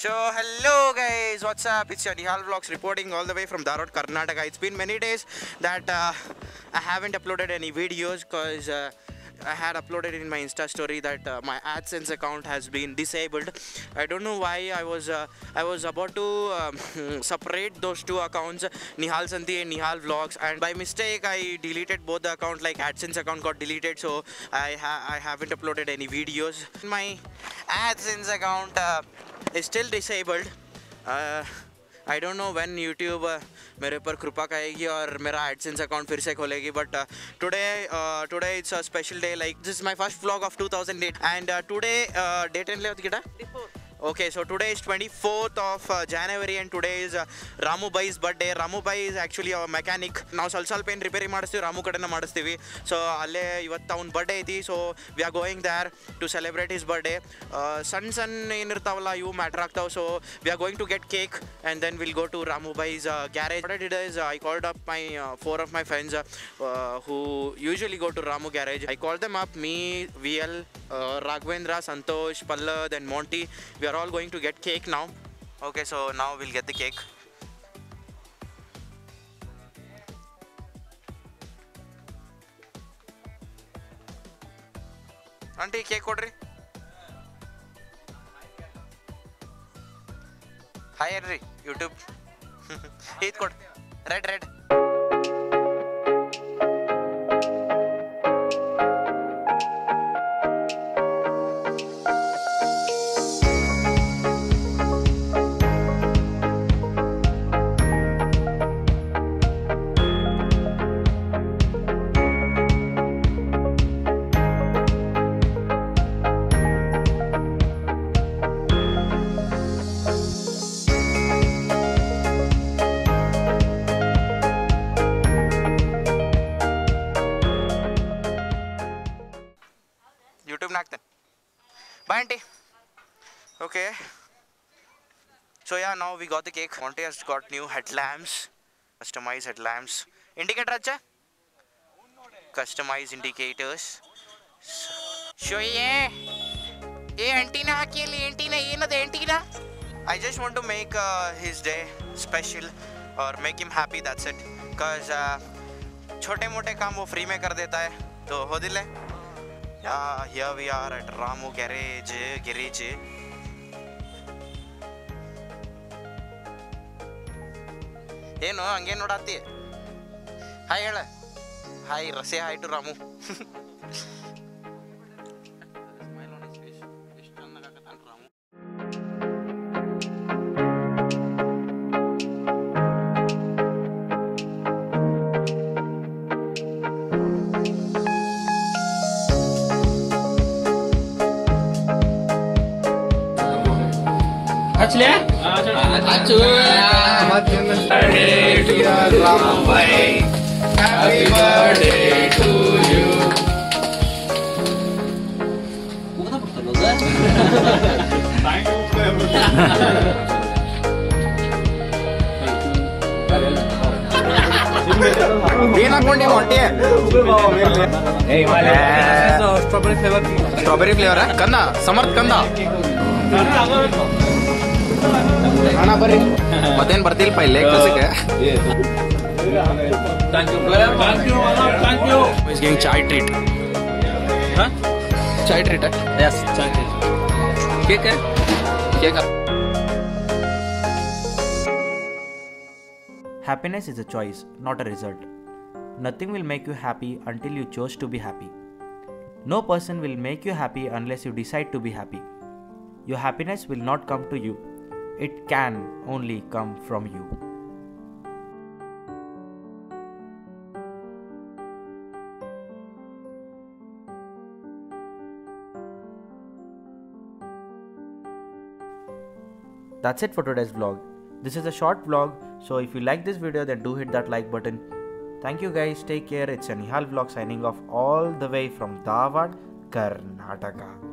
So hello guys, what's up? It's your Nihal Vlogs reporting all the way from Dharwad, Karnataka. It's been many days that I haven't uploaded any videos because I had uploaded in my Insta story that my AdSense account has been disabled. I don't know why. I was about to separate those two accounts, Nihal Santi and Nihal Vlogs, and by mistake I deleted both the accounts. Like AdSense account got deleted, so I haven't uploaded any videos. My AdSense account is still disabled. I don't know when YouTube मेरे पर कृपा करेगी और मेरा AdSense account फिर से खोलेगी. But today it's a special day. Like this is my first vlog of 2008, and today date and ले होती क्या? Okay, so today is 24th of January, and today is Ramu Bhai's birthday. Ramu Bhai is actually a mechanic. Now Salsal pain repair madasthi Ramu kadana madasthi. So alle ivatta un birthday idi, so we are going there to celebrate his birthday. Sun in irtavalla you matter agtav, so we are going to get cake and then we'll go to Ramu Bhai's garage. What I did is I called up my four of my friends who usually go to Ramu Garage. I called them up, me, VL, Raghvendra, Santosh, Pallad and Monty. We are all going to get cake now. Okay, so now we'll get the cake. Auntie, cake order. Hi, Henry. YouTube. Eat code. Red. Bye auntie. Okay. So yeah, now we got the cake. Monty has got new headlamps. Customized headlamps. Indicator acha? Customized indicators. So yeah. Hey auntie na hakeli auntie na enade auntie na. I just want to make his day special or make him happy, that's it. Cause छोटे मोटे काम वो free में कर देता है. तो हो दिले. Yeah, here we are at Ramu Garage. Hey, no, ange nodati. Hi, hela. Hi, say hi to Ramu. Smile on his face. Ishtanna kakatan Ramu. Achule, happy birthday to Ramu Bhai. Happy birthday to you. Thank you for everything. Be not only Monty. Hey, man. Strawberry flavor. Strawberry flavor, huh? Kanna, Samarth Kanna. खाना बरे मतेन बर्तिल पहले कैसे क्या thank you is going chai treat है yes चाय treat cake है happiness is a choice not a result nothing will make you happy until you choose to be happy no person will make you happy unless you decide to be happy your happiness will not come to you. It can only come from you. That's it for today's vlog. This is a short vlog, so if you like this video then do hit that like button. Thank you guys, take care. It's a Nihal Vlog signing off all the way from Dharwad, Karnataka.